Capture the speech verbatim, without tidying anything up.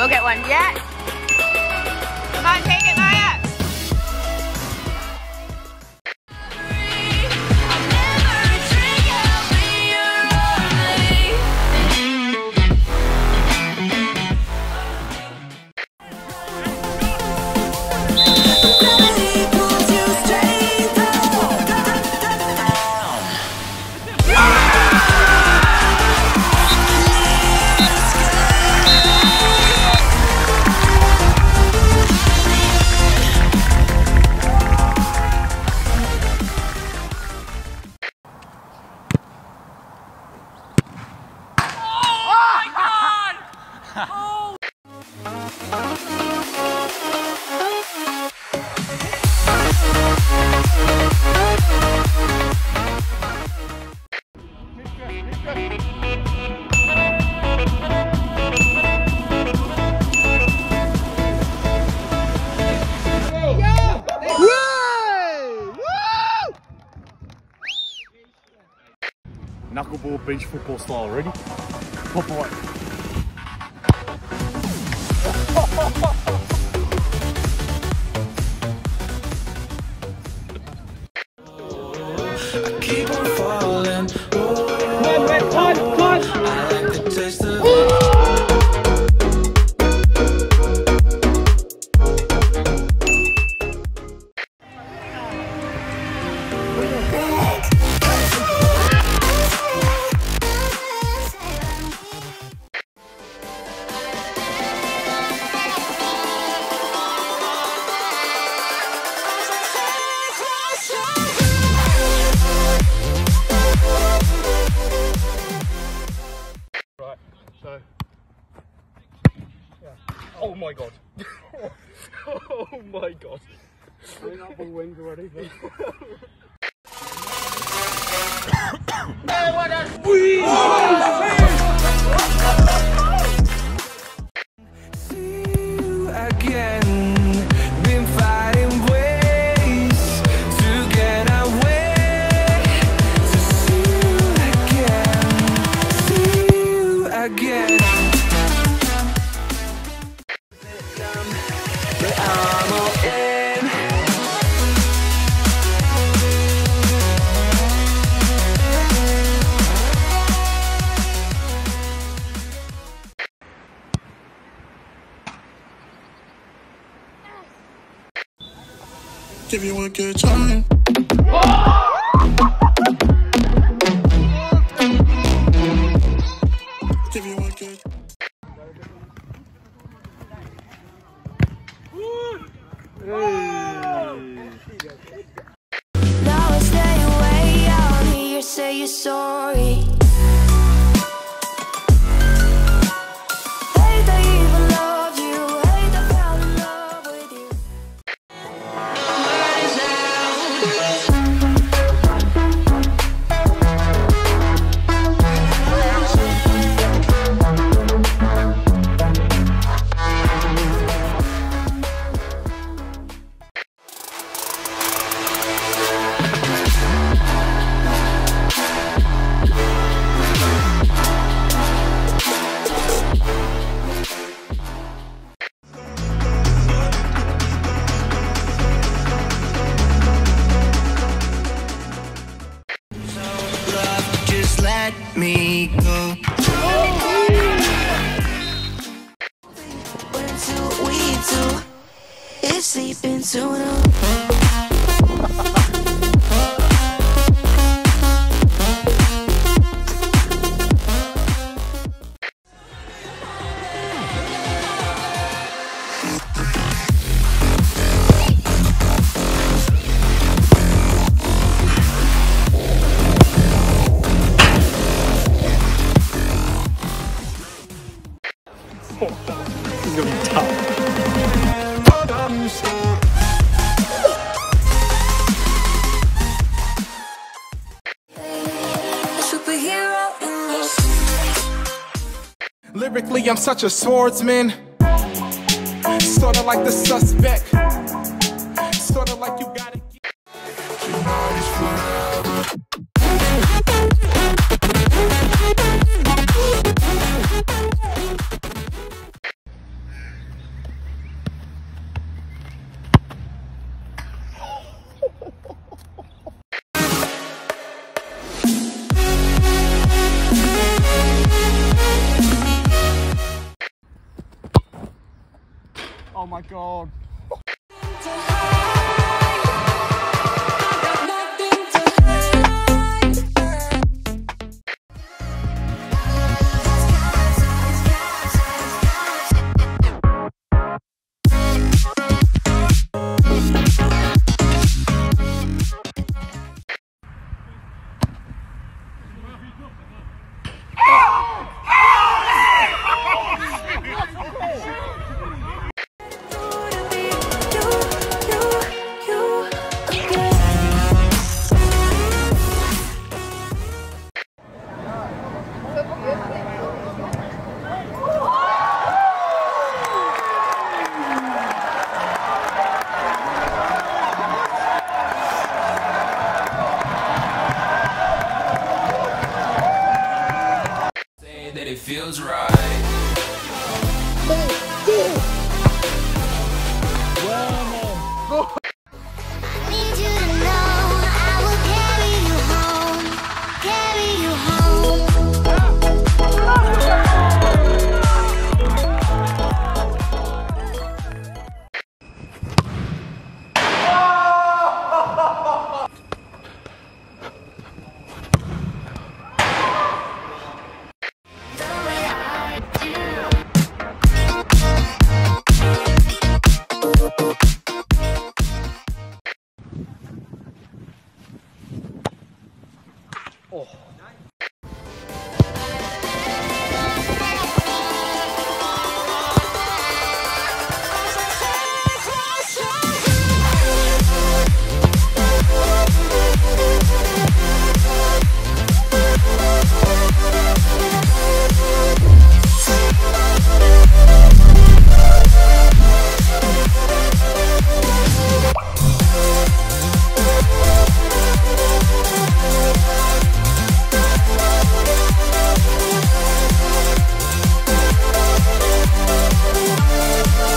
Go get one. Yes. Come on, take it, Maya. Knuckleball beach football style, ready? Pop away. Oh my god. Oh my god. We're up on wings already. Hey, what a squeeze! See you again. Been fighting ways to get away. So see you again. See you again. Give you a good time. Give you a good. Now I stay away out here, say you're sorry. Let me go. We're too, we too. It's sleeping too long. It's gonna be tough. Lyrically, I'm such a swordsman. Sort of like the suspect. Sort of like you gotta get. Oh my God.